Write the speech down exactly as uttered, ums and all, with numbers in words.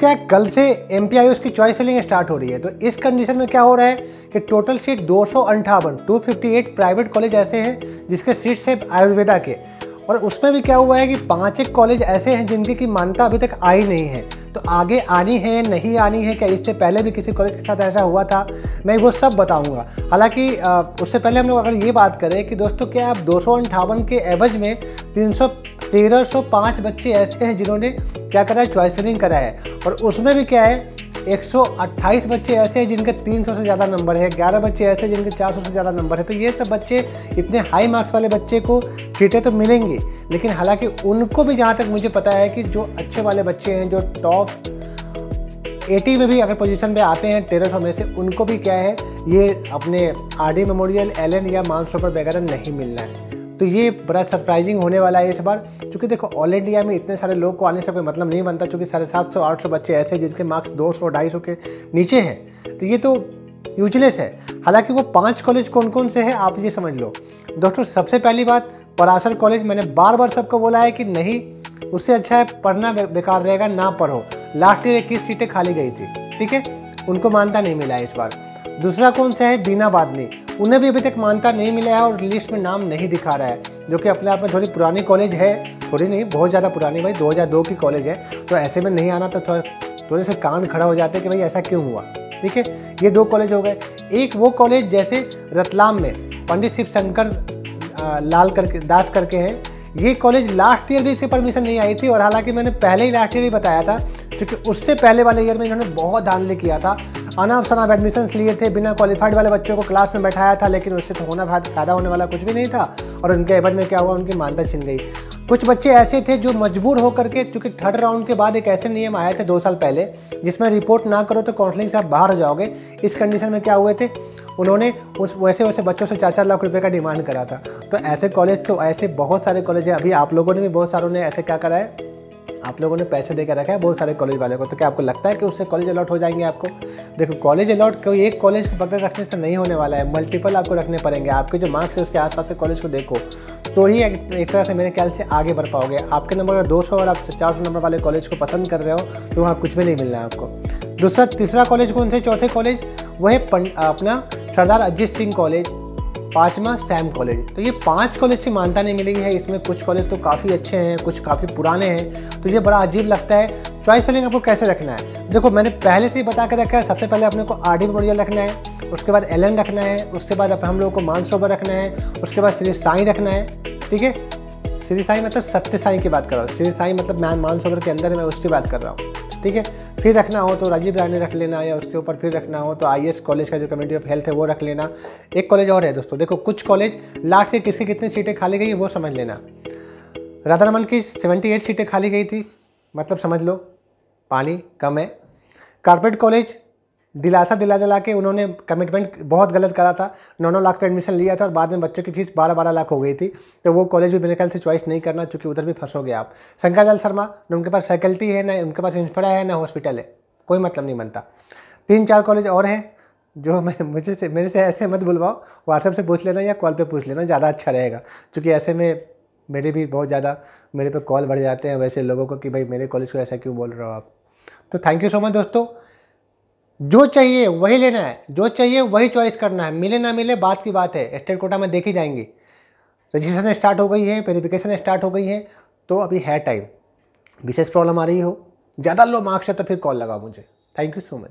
क्या कल से एम पी आई उसकी चॉइस फिलिंग स्टार्ट हो रही है। तो इस कंडीशन में क्या हो रहा है कि टोटल सीट दो सौ अंठावन two fifty eight private college ऐसे हैं जिसके सीट्स हैं आयुर्वेदा के, और उसमें भी क्या हुआ है कि पाँच एक कॉलेज ऐसे हैं जिनकी की मान्यता अभी तक आई नहीं है। तो आगे आनी है नहीं आनी है, क्या इससे पहले भी किसी कॉलेज के साथ ऐसा हुआ था, मैं वो सब बताऊंगा। हालांकि उससे पहले हम लोग अगर ये बात करें कि दोस्तों क्या आप दो सौ अंठावन के एवज में तीन सौ तेरह सौ पाँच बच्चे ऐसे हैं जिन्होंने क्या करा है, चॉइस फिलिंग करा है। और उसमें भी क्या है एक सौ अट्ठाईस बच्चे ऐसे हैं जिनके तीन सौ से ज़्यादा नंबर है, ग्यारह बच्चे ऐसे हैं जिनके चार सौ से ज़्यादा नंबर है। तो ये सब बच्चे, इतने हाई मार्क्स वाले बच्चे को सीटें तो मिलेंगी, लेकिन हालांकि उनको भी जहाँ तक मुझे पता है कि जो अच्छे वाले बच्चे हैं, जो टॉप अस्सी में भी अगर पोजीशन पे आते हैं तेरह सौ में से, उनको भी क्या है ये अपने R D memorial, L N या मार्क्सोपर वगैरह नहीं मिलना है। तो ये बड़ा सरप्राइजिंग होने वाला है इस बार, क्योंकि देखो ऑल इंडिया में इतने सारे लोग को आने से कोई मतलब नहीं बनता, क्योंकि साढ़े सात सौ आठ सौ बच्चे ऐसे हैं जिनके मार्क्स दो सौ ढाई सौ के नीचे हैं। तो ये तो यूजलेस है। हालांकि वो पांच कॉलेज कौन कौन से हैं आप ये समझ लो दोस्तों। सबसे पहली बात, परासर कॉलेज, मैंने बार बार सबको बोला है कि नहीं, उससे अच्छा है पढ़ना बेकार रहेगा, ना पढ़ो। लास्ट ईयर इक्कीस सीटें खाली गई थी, ठीक है, उनको मान्यता नहीं मिला है इस बार। दूसरा कौन सा है, बीना बादनी, उन्हें भी अभी तक मान्यता नहीं मिला है और लिस्ट में नाम नहीं दिखा रहा है, जो कि अपने आप में थोड़ी पुरानी कॉलेज है, थोड़ी नहीं बहुत ज़्यादा पुरानी भाई, दो हज़ार दो की कॉलेज है। तो ऐसे में नहीं आना तो थोड़ा थोड़े से कान खड़ा हो जाते हैं कि भाई ऐसा क्यों हुआ, ठीक है। ये दो कॉलेज हो गए। एक वो कॉलेज जैसे रतलाम में पंडित शिव शंकर लाल करके दास करके हैं, ये कॉलेज लास्ट ईयर भी इसकी परमिशन नहीं आई थी, और हालांकि मैंने पहले ही लास्ट ईयर भी बताया था, क्योंकि उससे पहले वाले ईयर में इन्होंने बहुत धांधली किया था, अनाप शनाप एडमिशन्स लिए थे, बिना क्वालिफाइड वाले बच्चों को क्लास में बैठाया था, लेकिन उससे तो होना फायदा होने वाला कुछ भी नहीं था। और उनके एवज में क्या हुआ, उनकी मान्यता छिन गई। कुछ बच्चे ऐसे थे जो मजबूर होकर के, क्योंकि थर्ड राउंड के बाद एक ऐसे नियम आए थे दो साल पहले जिसमें रिपोर्ट ना करो तो काउंसलिंग से आप बाहर हो जाओगे, इस कंडीशन में क्या हुए थे, उन्होंने उस वैसे वैसे बच्चों से चार चार लाख रुपए का डिमांड करा था। तो ऐसे कॉलेज तो ऐसे बहुत सारे कॉलेज हैं, अभी आप लोगों ने भी बहुत सारों ने ऐसे क्या करा है, आप लोगों ने पैसे देकर रखा है बहुत सारे कॉलेज वाले को। तो क्या आपको लगता है कि उससे कॉलेज अलॉट हो जाएंगे आपको? देखो कॉलेज अलॉट कोई एक कॉलेज को पकड़ रखने से नहीं होने वाला है, मल्टीपल आपको रखने पड़ेंगे। आपके जो मार्क्स है उसके आसपास के कॉलेज को देखो, तो ही एक तरह से मेरे ख्याल से आगे बढ़ पाओगे। आपके नंबर अगर दो सौ और आप चार सौ नंबर वाले कॉलेज को पसंद कर रहे हो तो वहाँ कुछ भी नहीं मिलना है आपको। दूसरा तीसरा कॉलेज कौन से, चौथे कॉलेज वह अपना सरदार अजीत सिंह कॉलेज, पाँचवा सैम कॉलेज। तो ये पांच कॉलेज की मान्यता नहीं मिली है, इसमें कुछ कॉलेज तो काफ़ी अच्छे हैं, कुछ काफ़ी पुराने हैं। तो ये बड़ा अजीब लगता है। चॉइस फिलिंग आपको कैसे रखना है, देखो मैंने पहले से ही बता के रखा है। सबसे पहले अपने को आर डी बोर्डिया रखना है, उसके बाद एल एन रखना है, उसके बाद हम लोगों को मानसोवर रखना है, उसके बाद श्री साई रखना है, ठीक है। श्री साई मतलब सत्य साई की बात कर रहा हूँ, श्री साई मतलब मैं मानसोवर के अंदर है, मैं उसकी बात कर रहा हूँ, ठीक है। फिर रखना हो तो राजीव गांधी रख लेना, या उसके ऊपर फिर रखना हो तो आईएएस कॉलेज का जो कमेटी ऑफ हेल्थ है वो रख लेना। एक कॉलेज और है दोस्तों, देखो कुछ कॉलेज लास्ट से किसकी कितनी सीटें खाली गई वो समझ लेना। राधा रमण की अठहत्तर सीटें खाली गई थी, मतलब समझ लो पानी कम है। कारपोरेट कॉलेज दिलासा दिला दिला के उन्होंने कमिटमेंट बहुत गलत करा था, नौ नौ लाख का एडमिशन लिया था और बाद में बच्चों की फीस बारह बारह लाख हो गई थी। तो वो कॉलेज भी मेरे ख्याल से चॉइस नहीं करना, क्योंकि उधर भी फंसोगे आप। शंकर लाल शर्मा, ना उनके पास फैकल्टी है, ना उनके पास इंफ्रा है, ना हॉस्पिटल है, कोई मतलब नहीं बनता। तीन चार कॉलेज और हैं जो मैं मुझे से मेरे से ऐसे मत बुलवाओ, व्हाट्सएप से पूछ लेना या कॉल पर पूछ लेना, ज़्यादा अच्छा रहेगा, क्योंकि ऐसे में मेरे भी बहुत ज़्यादा मेरे पर कॉल बढ़ जाते हैं वैसे लोगों को कि भाई मेरे कॉलेज को ऐसा क्यों बोल रहे हो आप। तो थैंक यू सो मच दोस्तों। जो चाहिए वही लेना है, जो चाहिए वही चॉइस करना है, मिले ना मिले बात की बात है। स्टेट कोटा में देखी जाएंगी, रजिस्ट्रेशन स्टार्ट हो गई है, वेरिफिकेशन स्टार्ट हो गई है, तो अभी है टाइम। विशेष प्रॉब्लम आ रही हो, ज़्यादा लो मार्क्स है तो फिर कॉल लगाओ मुझे। Thank you so much.